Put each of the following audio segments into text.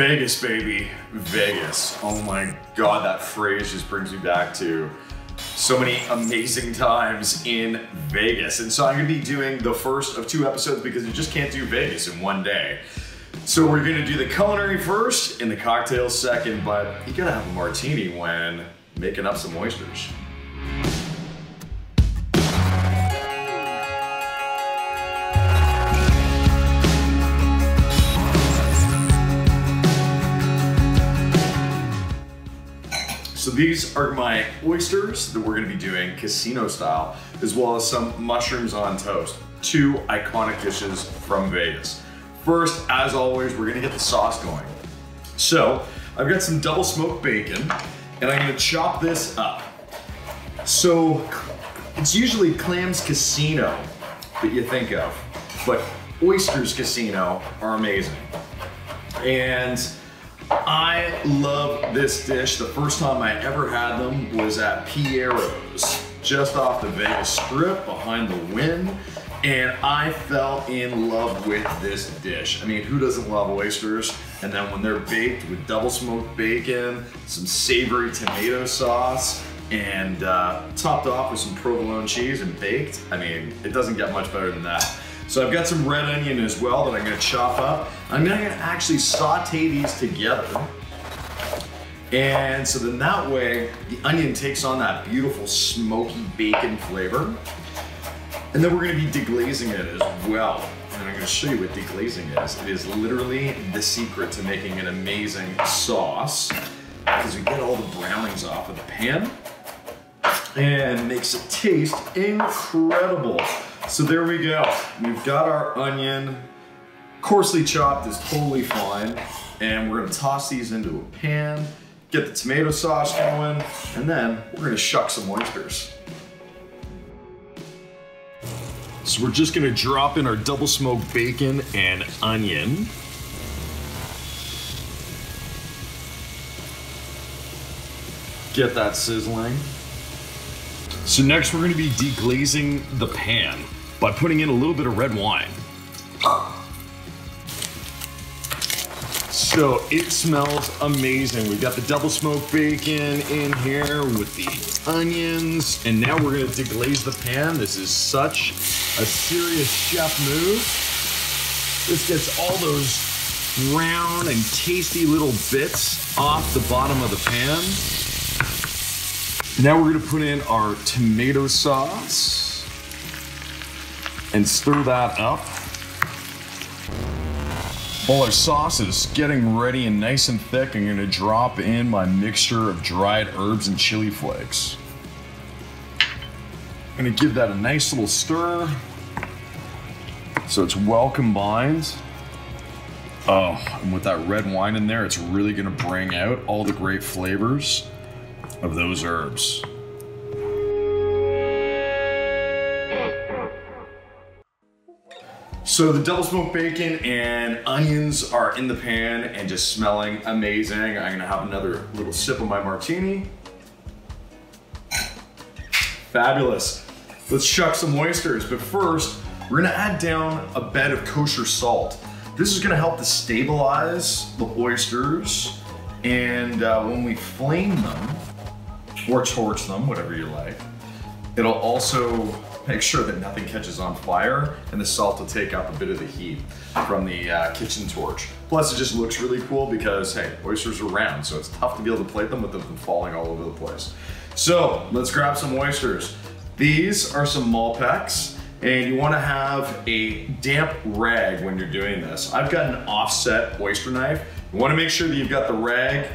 Vegas, baby. Vegas. Oh my God, that phrase just brings me back to so many amazing times in Vegas. And so I'm gonna be doing the first of two episodes because you just can't do Vegas in one day. So we're gonna do the culinary first and the cocktails second, but you gotta have a martini when making up some oysters. So these are my oysters that we're gonna be doing casino style, as well as some mushrooms on toast. Two iconic dishes from Vegas. First, as always, we're gonna get the sauce going. So I've got some double smoked bacon and I'm gonna chop this up. So it's usually Clams Casino that you think of, but Oysters Casino are amazing. And I love this dish. The first time I ever had them was at Piero's, just off the Vegas Strip, behind the Win, and I fell in love with this dish. I mean, who doesn't love oysters? And then when they're baked with double smoked bacon, some savory tomato sauce, and topped off with some provolone cheese and baked, I mean, it doesn't get much better than that. So I've got some red onion as well that I'm gonna chop up. I'm gonna actually saute these together. And so then that way, the onion takes on that beautiful smoky bacon flavor. And then we're gonna be deglazing it as well. And I'm gonna show you what deglazing is. It is literally the secret to making an amazing sauce because we get all the brownings off of the pan and it makes it taste incredible. So there we go. We've got our onion, coarsely chopped is totally fine. And we're gonna toss these into a pan, get the tomato sauce going, and then we're gonna shuck some oysters. So we're just gonna drop in our double smoked bacon and onion. Get that sizzling. So next we're gonna be deglazing the pan by putting in a little bit of red wine. So it smells amazing. We've got the double smoked bacon in here with the onions, and now we're gonna deglaze the pan. This is such a serious chef move. This gets all those round and tasty little bits off the bottom of the pan. Now we're gonna put in our tomato sauce and stir that up. All our sauce is getting ready and nice and thick. I'm gonna drop in my mixture of dried herbs and chili flakes. I'm gonna give that a nice little stir so it's well combined. Oh, and with that red wine in there, it's really gonna bring out all the great flavors of those herbs. So the double smoked bacon and onions are in the pan and just smelling amazing. I'm gonna have another little sip of my martini. Fabulous. Let's shuck some oysters, but first, we're gonna add down a bed of kosher salt. This is gonna help to stabilize the oysters, and when we flame them, or torch them, whatever you like. It'll also make sure that nothing catches on fire and the salt will take up a bit of the heat from the kitchen torch. Plus it just looks really cool because, hey, oysters are round, so it's tough to be able to plate them with them falling all over the place. So let's grab some oysters. These are some Malpecs, and you wanna have a damp rag when you're doing this. I've got an offset oyster knife. You wanna make sure that you've got the rag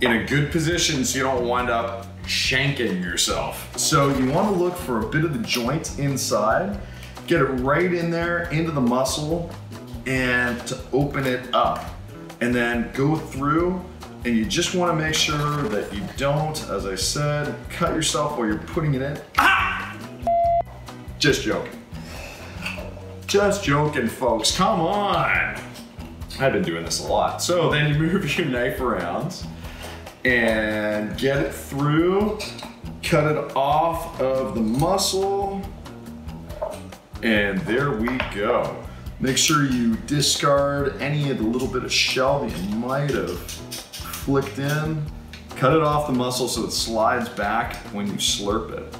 in a good position so you don't wind up shanking yourself. So you wanna look for a bit of the joint inside, get it right in there, into the muscle, and to open it up. And then go through, and you just wanna make sure that you don't, as I said, cut yourself while you're putting it in. Ah! Just joking. Just joking, folks, come on. I've been doing this a lot. So then you move your knife around, and get it through, cut it off of the muscle, and there we go. Make sure you discard any of the little bit of shell that you might have flicked in. Cut it off the muscle so it slides back when you slurp it.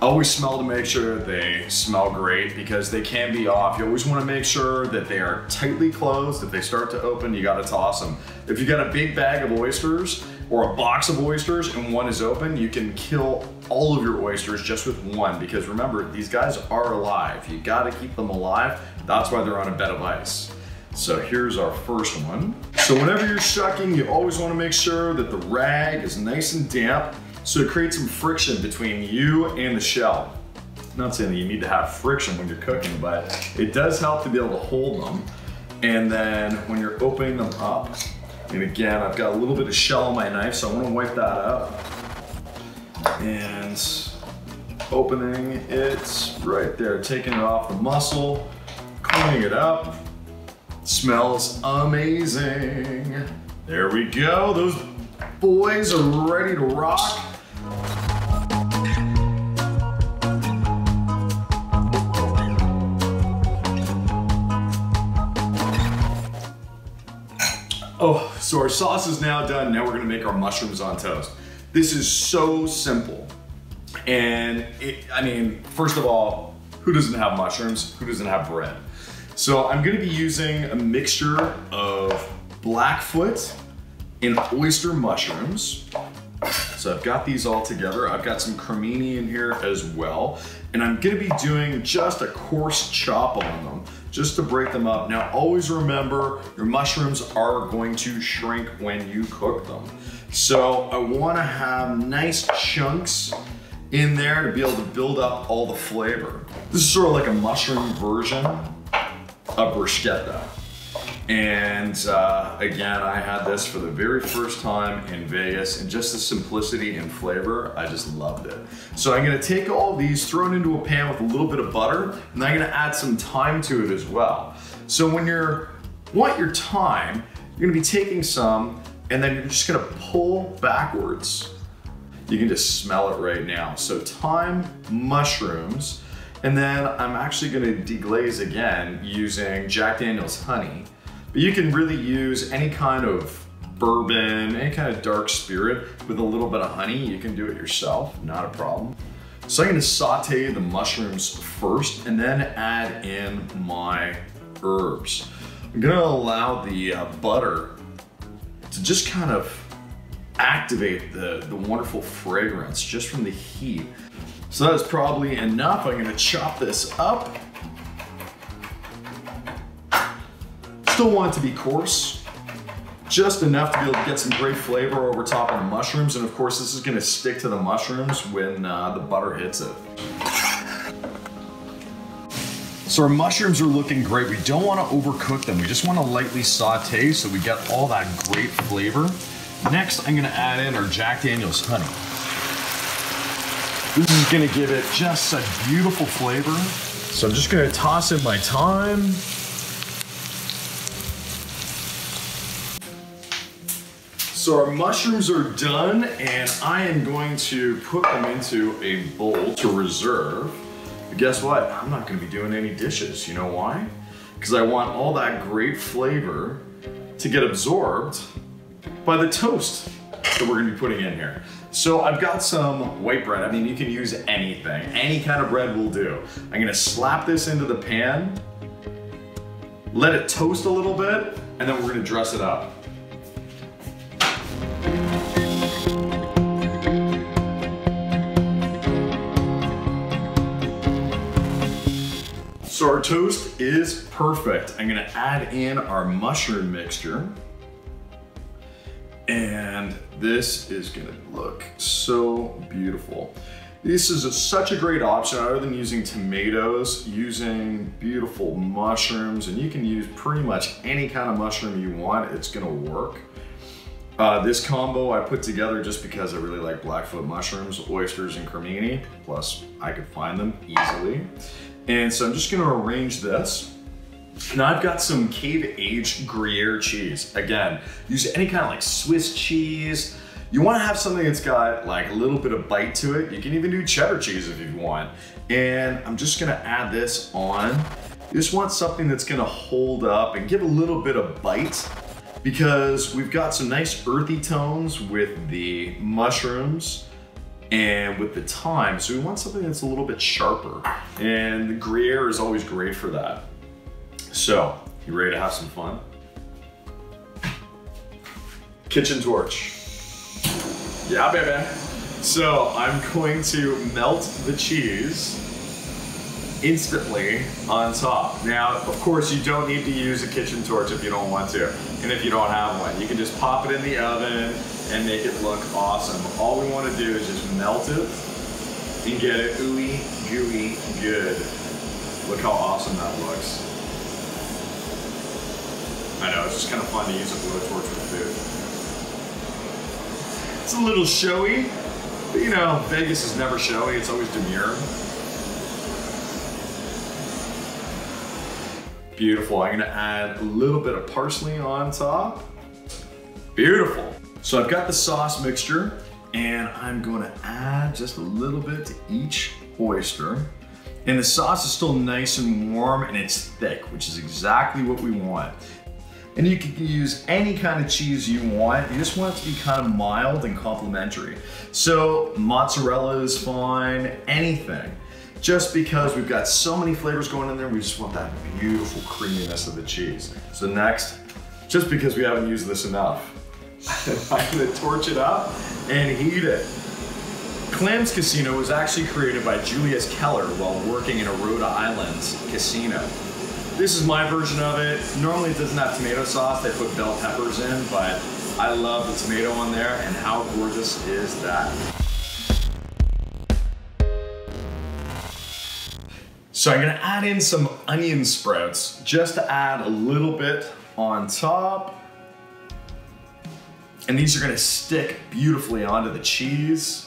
Always smell to make sure they smell great because they can be off. You always want to make sure that they are tightly closed. If they start to open, you got to toss them. If you got a big bag of oysters or a box of oysters and one is open, you can kill all of your oysters just with one because remember, these guys are alive. You got to keep them alive. That's why they're on a bed of ice. So here's our first one. So whenever you're shucking, you always want to make sure that the rag is nice and damp. So it creates some friction between you and the shell. I'm not saying that you need to have friction when you're cooking, but it does help to be able to hold them. And then when you're opening them up, and again, I've got a little bit of shell on my knife, so I want to wipe that up. And opening it right there, taking it off the muscle, cleaning it up. Smells amazing. There we go. Those boys are ready to rock. Oh, so our sauce is now done. Now we're gonna make our mushrooms on toast. This is so simple. And first of all, who doesn't have mushrooms? Who doesn't have bread? So I'm gonna be using a mixture of blackfoot and oyster mushrooms. So I've got these all together. I've got some cremini in here as well. And I'm gonna be doing just a coarse chop on them just to break them up. Now always remember, your mushrooms are going to shrink when you cook them. So I wanna have nice chunks in there to be able to build up all the flavor. This is sort of like a mushroom version of bruschetta. And again, I had this for the very first time in Vegas, and just the simplicity and flavor, I just loved it. So I'm gonna take all these, throw it into a pan with a little bit of butter, and I'm gonna add some thyme to it as well. So when you want your thyme, you're gonna be taking some, and then you're just gonna pull backwards. You can just smell it right now. So thyme, mushrooms, and then I'm actually gonna deglaze again using Jack Daniel's honey. But you can really use any kind of bourbon, any kind of dark spirit with a little bit of honey. You can do it yourself, not a problem. So I'm gonna saute the mushrooms first and then add in my herbs. I'm gonna allow the butter to just kind of activate the wonderful fragrance just from the heat. So that is probably enough. I'm gonna chop this up. Still want it to be coarse, just enough to be able to get some great flavor over top of the mushrooms. And of course, this is gonna stick to the mushrooms when the butter hits it. So our mushrooms are looking great. We don't wanna overcook them. We just wanna lightly saute so we get all that great flavor. Next, I'm gonna add in our Jack Daniel's honey. This is gonna give it just a beautiful flavor. So I'm just gonna toss in my thyme. So our mushrooms are done, and I am going to put them into a bowl to reserve. But guess what? I'm not gonna be doing any dishes. You know why? Because I want all that great flavor to get absorbed by the toast that we're gonna be putting in here. So I've got some white bread. I mean, you can use anything. Any kind of bread will do. I'm gonna slap this into the pan, let it toast a little bit, and then we're gonna dress it up. So our toast is perfect. I'm gonna add in our mushroom mixture. And this is gonna look so beautiful. This is such a great option. Other than using tomatoes, using beautiful mushrooms, and you can use pretty much any kind of mushroom you want, it's gonna work. This combo I put together just because I really like blackfoot mushrooms, oysters, and cremini, plus I could find them easily. And so I'm just gonna arrange this. Now I've got some Cave Aged Gruyere cheese. Again, use any kind of like Swiss cheese. You wanna have something that's got like a little bit of bite to it. You can even do cheddar cheese if you want. And I'm just gonna add this on. You just want something that's gonna hold up and give a little bit of bite, because we've got some nice earthy tones with the mushrooms and with the thyme. So we want something that's a little bit sharper, and the Gruyere is always great for that. So, you ready to have some fun? Kitchen torch. Yeah, baby. So I'm going to melt the cheese instantly on top. Now, of course, you don't need to use a kitchen torch if you don't want to. And if you don't have one, you can just pop it in the oven and make it look awesome. All we want to do is just melt it and get it ooey, gooey, good. Look how awesome that looks. I know, it's just kind of fun to use a blowtorch with food. It's a little showy, but you know, Vegas is never showy, it's always demure. Beautiful, I'm gonna add a little bit of parsley on top. Beautiful. So I've got the sauce mixture, and I'm gonna add just a little bit to each oyster. And the sauce is still nice and warm, and it's thick, which is exactly what we want. And you can use any kind of cheese you want. You just want it to be kind of mild and complimentary. So mozzarella is fine, anything. Just because we've got so many flavors going in there, we just want that beautiful creaminess of the cheese. So next, just because we haven't used this enough, I'm gonna torch it up and heat it. Clams Casino was actually created by Julius Keller while working in a Rhode Island casino. This is my version of it. Normally it doesn't have tomato sauce, they put bell peppers in, but I love the tomato on there, and how gorgeous is that? So I'm gonna add in some onion sprouts just to add a little bit on top. And these are gonna stick beautifully onto the cheese.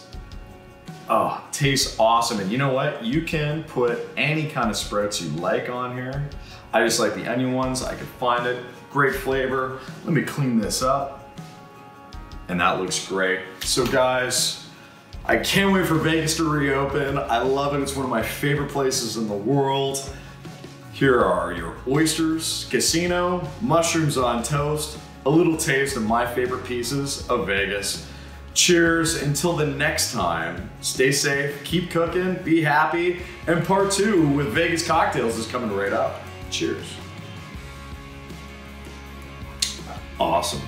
Oh, tastes awesome. And you know what? You can put any kind of sprouts you like on here. I just like the onion ones, I could find it. Great flavor. Let me clean this up. And that looks great. So guys, I can't wait for Vegas to reopen. I love it, it's one of my favorite places in the world. Here are your oysters, casino, mushrooms on toast, a little taste of my favorite pieces of Vegas. Cheers, until the next time. Stay safe, keep cooking, be happy, and part two with Vegas cocktails is coming right up. Cheers. Awesome.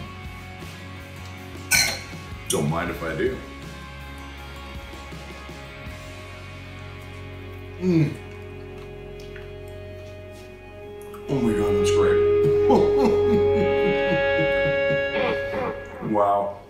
Don't mind if I do. Oh my God, that's great. Wow.